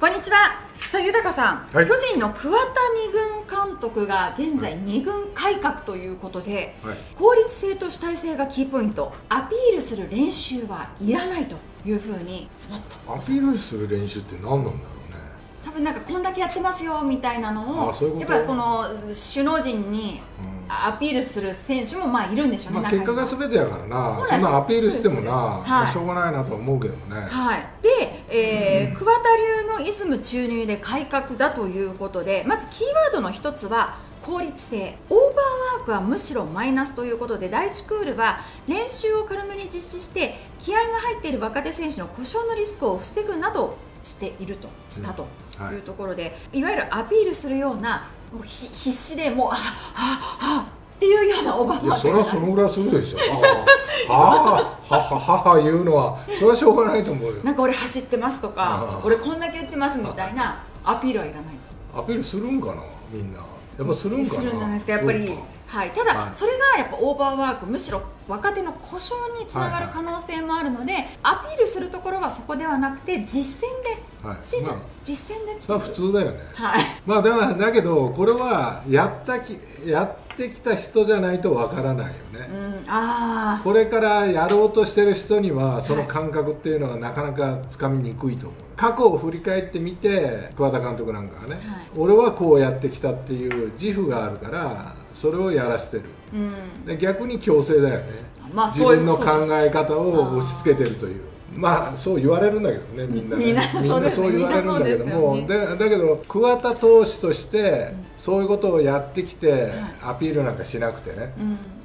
こんにちは。さあ豊さん、はい、巨人の桑田2軍監督が現在2軍改革ということで、はい、効率性と主体性がキーポイント、アピールする練習はいらないというふうにスパッと。アピールする練習って何なんだろうね。多分なんかこんだけやってますよみたいなのを、やっぱりこの首脳陣にアピールする選手もまあいるんでしょうね。まあ結果が全てやからな、そんなアピールしてもな、はい、しょうがないなとは思うけどね。はい。で、桑田流のイズム注入で改革だということで、まずキーワードの一つは効率性。オーバーワークはむしろマイナスということで、第1クールは練習を軽めに実施して、気合が入っている若手選手の故障のリスクを防ぐなどしているとしたというところで、はい、いわゆるアピールするような、もう必死でもう、あああっていうようなオーバーワーク。いや、それはそのぐらいするでしょ。はあははは言うのはそれはしょうがないと思うよ。なんか俺走ってますとか、俺こんだけ言ってますみたいなアピールはいらない。アピールするんかな、みんな。やっぱするんかな。するんじゃないですか、やっぱり。はい。ただそれがやっぱオーバーワーク、むしろ若手の故障につながる可能性もあるので、アピールするところはそこではなくて、実践で、シーズン実践で。それは普通だよね。はい。まあだけどこれはやってきた人じゃないとわからないよね。ああ。これからやろうとしてる人にはその感覚っていうのはなかなかつかみにくいと思う。過去を振り返ってみて、桑田監督なんかはね、はい、俺はこうやってきたっていう自負があるから、それをやらしてる。うん、逆に強制だよね。まあ、自分の考え方を押し付けてるという。まあそう言われるんだけどね、みんなね、みんなそう言われるんだけども、だけど桑田投手としてそういうことをやってきて、アピールなんかしなくてね、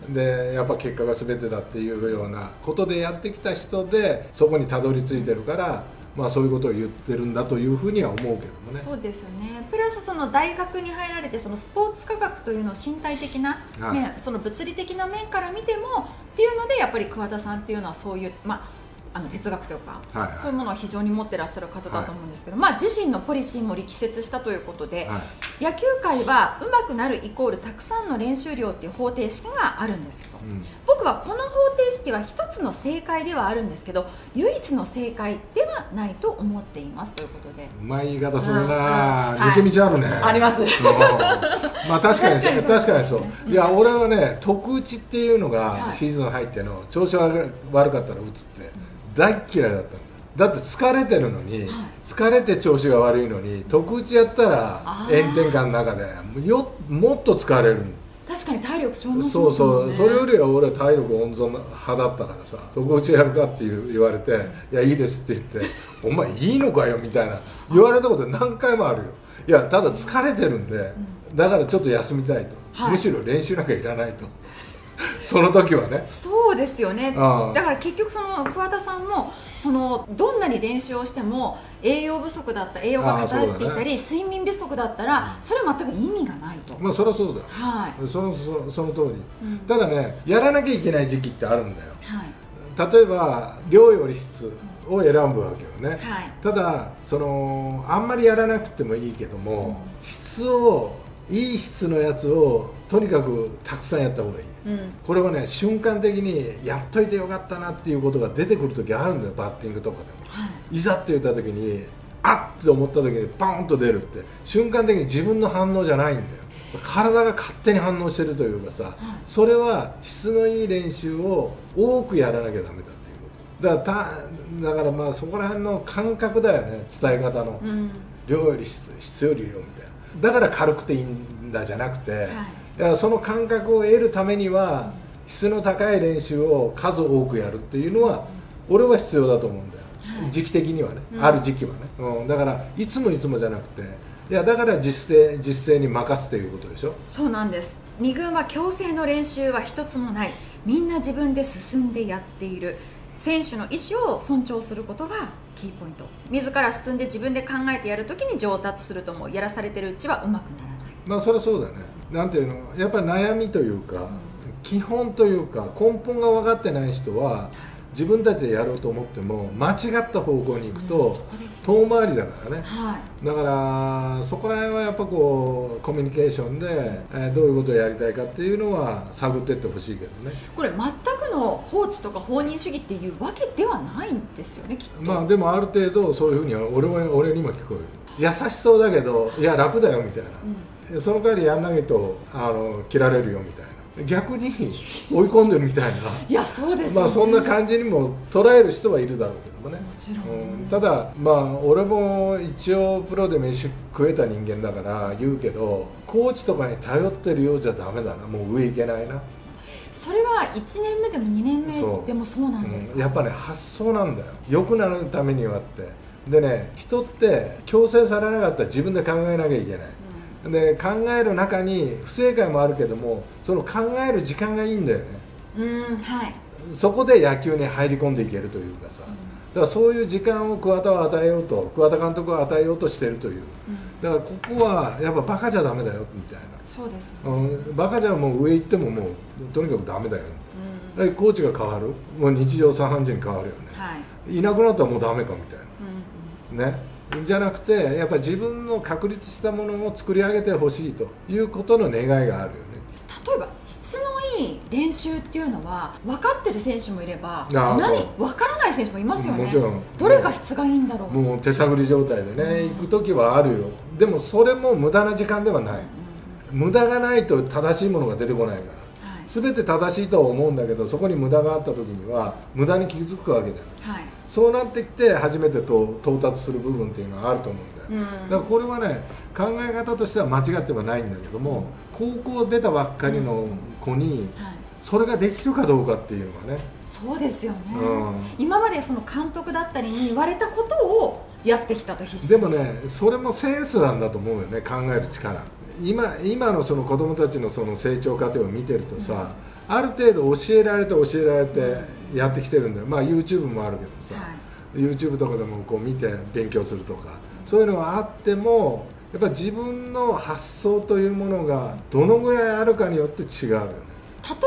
でやっぱ結果が全てだっていうようなことでやってきた人で、そこにたどり着いてるから。まあそういうことを言ってるんだというふうには思うけどもね。そうですよね。プラスその大学に入られて、そのスポーツ科学というのを身体的な、ね、その物理的な面から見てもっていうので、やっぱり桑田さんっていうのはそういう、まあ哲学とか、はい、そういうものを非常に持ってらっしゃる方だと思うんですけど、はい、まあ自身のポリシーも力説したということで、はい、野球界はうまくなるイコールたくさんの練習量っていう方程式があるんですけど、うん、僕はこの方程式は一つの正解ではあるんですけど、唯一の正解ではないと思っていますということで。うまい言い方するな、抜け道あるね。あります。まあ確かにそう、確かにそう。いや俺はね、特打ちっていうのがシーズン入っての調子悪かったら打つって。大嫌いだったんだ。だって疲れてるのに、はい、疲れて調子が悪いのに特打ちやったら炎天下の中でもっと疲れる。確かに体力消耗する、ね、そうそう。それよりは俺は体力温存派だったからさ、特打ちやるかって言われて「いやいいです」って言って「お前いいのかよ」みたいな言われたこと何回もあるよ。いやただ疲れてるんで、だからちょっと休みたいと、はい、むしろ練習なんかいらないと。その時はね、そうですよね。だから結局その桑田さんも、そのどんなに練習をしても栄養不足だった、栄養が偏っていたり、ね、睡眠不足だったらそれは全く意味がないと。まあそりゃそうだよ、はい、その通り、うん、ただね、やらなきゃいけない時期ってあるんだよ、はい、例えば量より質を選ぶわけよね、はい、ただそのあんまりやらなくてもいいけども、うん、質をいい質のやつをとにかくたくさんやった方がいい、うん、これはね、瞬間的にやっといてよかったなっていうことが出てくる時あるんだよ、バッティングとかでも、はい、いざって言った時にあっと思った時にパーンと出るって瞬間的に自分の反応じゃないんだよ。体が勝手に反応してるというかさ、はい、それは質のいい練習を多くやらなきゃダメだっていうことだからまあそこら辺の感覚だよね、伝え方の、うん、量より質、質より量みたいな。だから軽くていいんだじゃなくて、はい、だからその感覚を得るためには質の高い練習を数多くやるっていうのは、うん、俺は必要だと思うんだよ、はい、時期的にはね、うん、ある時期はね、うん、だからいつもじゃなくて、いやだから実践に任すということでしょ。そうなんです。2軍は強制の練習は一つもない、みんな自分で進んでやっている、選手の意思を尊重することがキーポイント。自ら進んで自分で考えてやるときに上達すると思う。やらされてるうちはうまくならない。まあそれはそうだね。なんていうの、やっぱり悩みというか、基本というか根本が分かってない人は自分たちでやろうと思っても間違った方向に行くと遠回りだからね、はい、だからそこら辺はやっぱこうコミュニケーションで、どういうことをやりたいかっていうのは探っていってほしいけどね。これ全くの放置とか放任主義っていうわけではないんですよね、きっと。まあでもある程度そういうふうには俺にも聞こえる。優しそうだけどいや楽だよみたいな、うん、その代わりやんないと切られるよみたいな。逆に追い込んでるみたいな、まあそんな感じにも捉える人はいるだろうけどもね、もちろん、うん、ただ、まあ、俺も一応プロで飯食えた人間だから言うけど、コーチとかに頼ってるようじゃだめだな、もう上いけないな。それは1年目でも2年目でもそうなんですか。やっぱね、発想なんだよ、良くなるためにはって。でね、人って強制されなかったら自分で考えなきゃいけない。で考える中に不正解もあるけども、その考える時間がいいんだよね。うん、はい、そこで野球に入り込んでいけるというかさ、うん、だからそういう時間を桑田監督は与えようとしてるという、うん、だからここはやっぱバカじゃダメだよみたいな。そうです、ね、バカじゃもう上行ってももうとにかくダメだよ、うん、だコーチが変わる、もう日常茶飯事に変わるよね、はい、いなくなったらもうダメかみたいな、うん、ね、じゃなくて、やっぱり自分の確立したものを作り上げてほしいということの願いがあるよね。例えば質のいい練習っていうのは分かってる選手もいれば、分からない選手もいますよね。もちろん、どれが質がいいんだろう。もう手探り状態でね、行く時はあるよ。でもそれも無駄な時間ではない。無駄がないと正しいものが出てこないから、はい、全て正しいとは思うんだけど、そこに無駄があった時には無駄に気づくわけじゃない。はい、そうなってきて初めて到達する部分っていうのはあると思うんだよ、うん、だからこれはね、考え方としては間違ってはないんだけども、高校出たばっかりの子にそれができるかどうかっていうのはね。そうですよね、うん、今までその監督だったりに言われたことをやってきたと必死でもね、それもセンスなんだと思うよね、考える力。今のその子供たちのその成長過程を見てるとさ、うん、ある程度教えられてやってきてるんだよ。まあ YouTube もあるけどさ、はい、YouTube とかでもこう見て勉強するとか、そういうのはあっても、やっぱり自分の発想というものがどのぐらいあるかによって違うよね。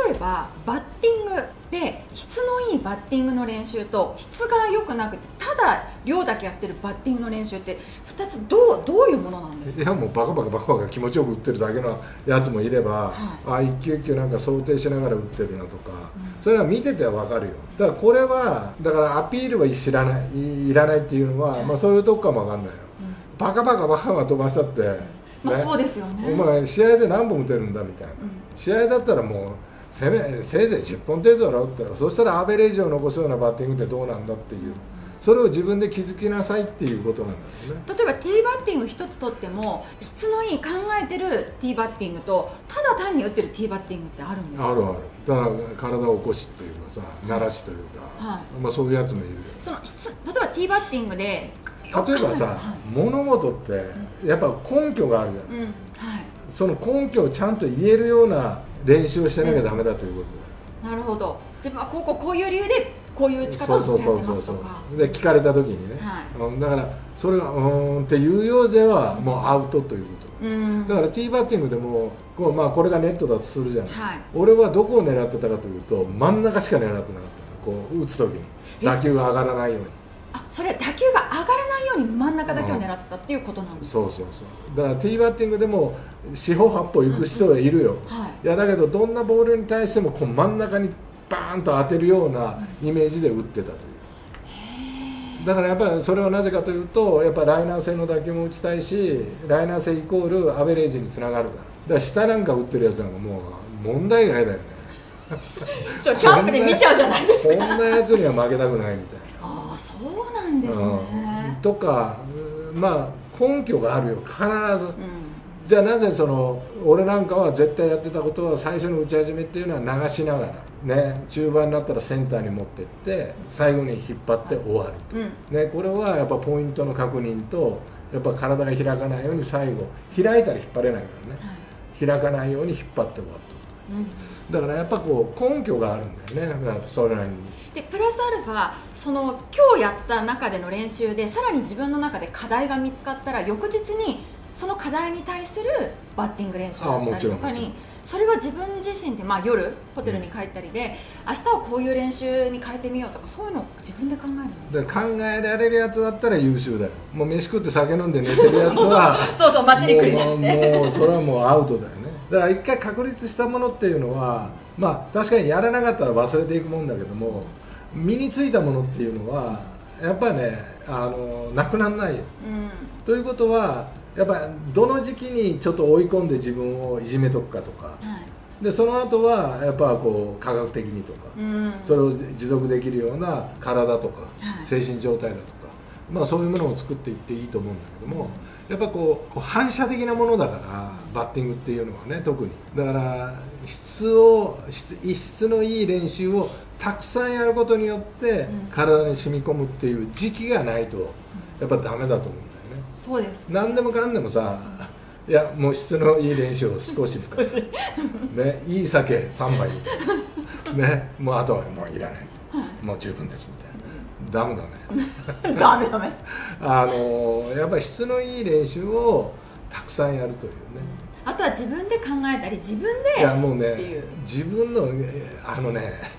例えばバッティングで質のいいバッティングの練習と、質が良くなくてただ量だけやってるバッティングの練習って2つどういうものなんですか。いや、もうバカ気持ちよく打ってるだけのやつもいれば、はい、1球1球なんか想定しながら打ってるなとか、うん、それは見てて分かるよ。だからこれはだからアピールはいらないっていうのは、まあ、そういうとこかも分かんないよ、うん、バカ飛ばしたって、まあそうですよね、お前試合で何本打てるんだみたいな、うん、試合だったらもうせいぜい10本程度だろって、そしたらアベレージを残すようなバッティングってどうなんだっていう、それを自分で気づきなさいっていうことなんだよね。例えばティーバッティング一つとっても、質のいい考えてるティーバッティングと、ただ単に打ってるティーバッティングってあるんですか。あるある。だから体を起こしというかさ、鳴らしというか、はい、まあそういうやつもいるよ。その質、例えばティーバッティングで、例えばさ、はい、物事ってやっぱ根拠があるじゃない、うん、はい、その根拠をちゃんと言えるような練習をしてなきゃダメだということだ、うん、なるほど。自分はこういう理由でこういう打ち方をやってますとかで聞かれた時にね、はい、だからそれが「うん」っていうようではもうアウトということ、うん、だからティーバッティングでもこう、まあ、これがネットだとするじゃない、はい、俺はどこを狙ってたかというと、真ん中しか狙ってなかった、こう打つ時に打球が上がらないように。あ、それ打球が上がらないように真ん中だけを狙ったっていうことなんですか。そうだからティーバッティングでも四方八方行く人はいるよ、うん、はい、いやだけどどんなボールに対してもこう真ん中にバーンと当てるようなイメージで打ってたという、うん、だからやっぱりそれはなぜかというと、やっぱライナー性の打球も打ちたいし、ライナー性イコールアベレージにつながるから、だから下なんか打ってるやつなんかもう問題外だよねキャンプで見ちゃうじゃないですかこんなやつには負けたくないみたいな。あ、そうなんですね。とか、まあ根拠があるよ必ず、うん、じゃあなぜその俺なんかは絶対やってたことは、最初の打ち始めっていうのは流しながらね、中盤になったらセンターに持ってって最後に引っ張って終わると、はい、ね、これはやっぱポイントの確認と、やっぱ体が開かないように、最後開いたら引っ張れないからね、はい、開かないように引っ張って終わると、うん、だからやっぱこう根拠があるんだよね、だからそれなりに。でプラスアルファ、その今日やった中での練習でさらに自分の中で課題が見つかったら、翌日にその課題に対するバッティング練習だったりとかに、それは自分自身で、まあ、夜ホテルに帰ったりで、明日をこういう練習に変えてみようとか、そういうのを自分で考えるの。考えられるやつだったら優秀だよ。もう飯食って酒飲んで寝てるやつはそうそう、街に繰り出してもうそれはもうアウトだよね。だから一回確立したものっていうのは、まあ確かにやらなかったら忘れていくもんだけども、身についたものっていうのはやっぱね、なくならないよ、うん、ということはやっぱどの時期にちょっと追い込んで自分をいじめとくかとか、はい、でその後はやっぱこう科学的にとか、うん、それを持続できるような体とか、はい、精神状態だとか、まあ、そういうものを作っていっていいと思うんだけども、やっぱこう反射的なものだからバッティングっていうのはね、特にだから質のいい練習をたくさんやることによって体に染み込むっていう時期がないとやっぱダメだと思うんだよね。そうです。何でもかんでもさ、いやもう質のいい練習を少し深くね、いい酒3杯ね、もうあとはもういらない、もう十分ですみたいな。ダメだね。ダメダメ。やっぱり質のいい練習をたくさんやるというね。あとは自分で考えたり、自分で、いやもうね、自分の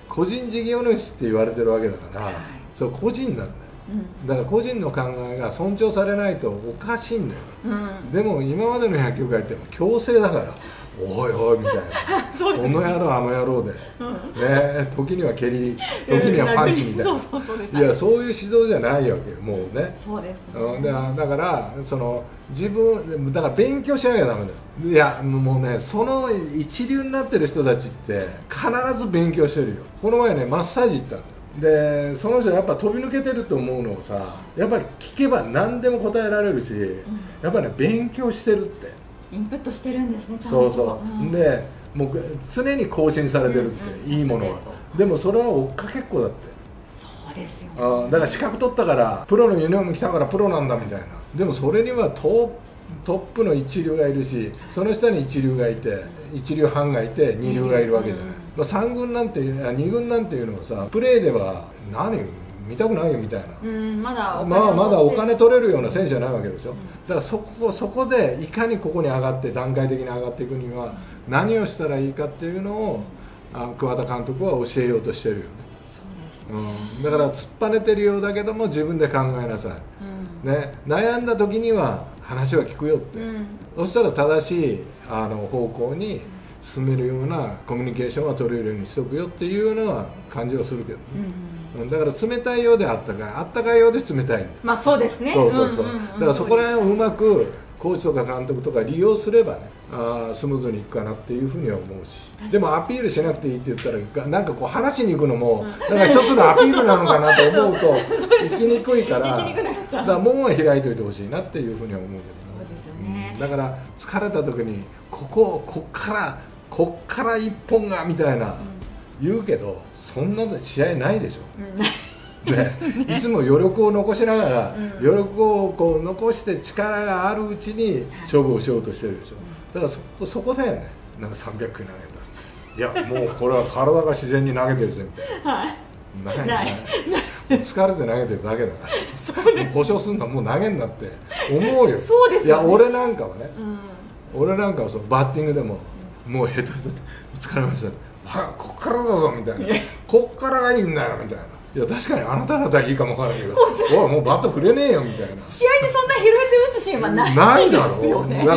個人事業主って言われてるわけだから、はい、そう個人なんだよ、うん、だから個人の考えが尊重されないとおかしいんだよ、うん、でも今までの野球界って強制だから「おいおい」みたいな「そうですね、この野郎あの野郎で」ね、時には蹴り時にはパンチみたいな、ね、いやそういう指導じゃないわけよ、もうね。そうですね、だからその自分だから勉強しなきゃダメだよ。いやもうね、その一流になってる人たちって必ず勉強してるよ。この前ね、マッサージ行ったんだよ。でその人やっぱ飛び抜けてると思うのをさ、やっぱり聞けば何でも答えられるし、うん、やっぱり、ね、勉強してるって、インプットしてるんですね、ちゃんと。そうそう、うん、でもう常に更新されてるって、うん、いいものは。でもそれは追っかけっこだって。そうですよ、ね、あ、だから資格取ったから、プロのユニフォーム着たからプロなんだみたいな。でもそれにはトップの一流がいるし、その下に一流がいて、一流半がいて、二流がいるわけじゃない、まあ、3軍なんて2軍なんていうのをさ、プレーでは何見たくないよみたいな、うん、まだお金取れるような選手じゃないわけでしょ、うん、だからそこでいかにここに上がって、段階的に上がっていくには何をしたらいいかっていうのを、桑田監督は教えようとしてるよね。そうですね、うん、だから突っぱねてるようだけども自分で考えなさい、うん、ね、悩んだ時には話は聞くよって、うん、そしたら正しい方向に進めるようなコミュニケーションは取れるようにしとくよっていうような感じはするけどね、うん、うん、だから冷たいようであったかい、あったかいようで冷たいんだ。まあそうですね、そうそうそう、だからそこら辺をうまくコーチとか監督とか利用すればね、スムーズにいくかなっていうふうには思うし、でもアピールしなくていいって言ったらなんかこう話しに行くのもなんか一つのアピールなのかなと思うと行きにくいから、だから門は開いておいてほしいなっていうふうには思うけど。そうですよね、だから疲れた時にこっから一本がみたいな言うけど、そんな試合ないでしょ、ね、いつも余力を残しながら、余力をこう残して力があるうちに勝負をしようとしてるでしょ。だからそこだよね。なんか300球投げた、いやもうこれは体が自然に投げてるぜみたいな、ない疲れて投げてるだけだから、もう故障すんのはもう投げんなって思うよ。そうですよね、いや俺なんかはね、俺なんかはそのバッティングでももうヘトヘトで疲れました、はこっからだぞみたいな、こっからがいいんだよみたいな、いや確かにあなた方はいいかもわからないけど、おいもうバット振れねえよみたいな、試合でそんな拾えて打つシーンはないですよね。だ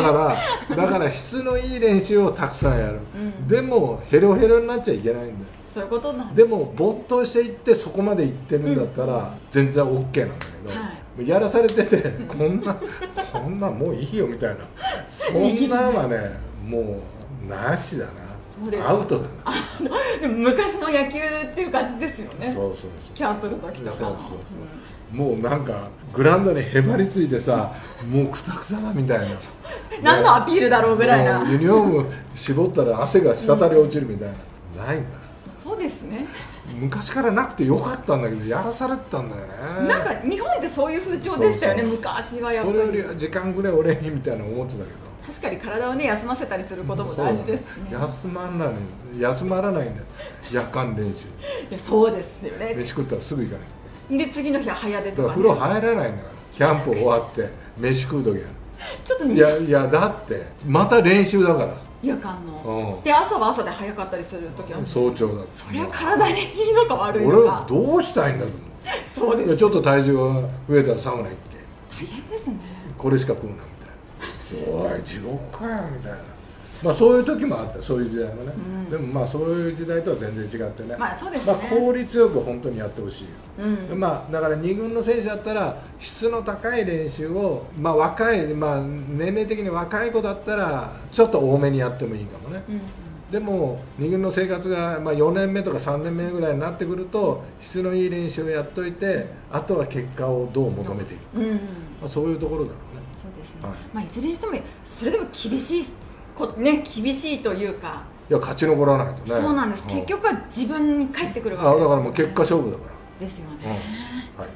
から質のいい練習をたくさんやる、うん、でもヘロヘロになっちゃいけないんだよ。そういうことなんで、も没頭していってそこまでいってるんだったら全然 OK なんだけど、はい、やらされててこんなもういいよみたいな、そんなんはねもうなしだな、アウトだな。でも昔の野球っていう感じですよね。そうそうそう、キャンプの時とかもうなんかグラウンドにへばりついてさ、もうクタクタだみたいな何のアピールだろうぐらいな、ユニフォーム絞ったら汗が滴り落ちるみたいな、ないんだ。そうですね、昔からなくてよかったんだけど、やらされてたんだよね。なんか日本ってそういう風潮でしたよね、昔は。やっぱりそれより時間ぐらい俺にみたいな思ってたけど、確かに体をね休ませたりすることも大事ですね。休まらないんだよ、夜間練習。いやそうですよね、飯食ったらすぐ行かないで、次の日は早出とか、ね、風呂入らないんだから、キャンプ終わって飯食う時はちょっといやだってまた練習だから、夜間ので朝は朝で早かったりする時は早朝だ。そりゃ体にいいのか悪いのか、俺はどうしたいんだろう。そうです。ちょっと体重が増えたらサウナ行って大変ですね、これしか食うなみたいな、おい地獄かよみたいな、まあそういう時もあった、そういう時代もね。でもまあそういう時代とは全然違ってね、まあそうですね、効率よく本当にやってほしい。まあだから2軍の選手だったら質の高い練習を、まあ若い、まあ年齢的に若い子だったらちょっと多めにやってもいいかもね。でも2軍の生活がまあ4年目とか3年目ぐらいになってくると質のいい練習をやっといて、あとは結果をどう求めていく、まあそういうところだろうね。そうですね。まあいずれにしてもそれでも厳しいね、厳しいというか、いや勝ち残らないとね。そうなんです。結局は自分に返ってくるわけです。だからもう結果勝負だから。ですよね。はい。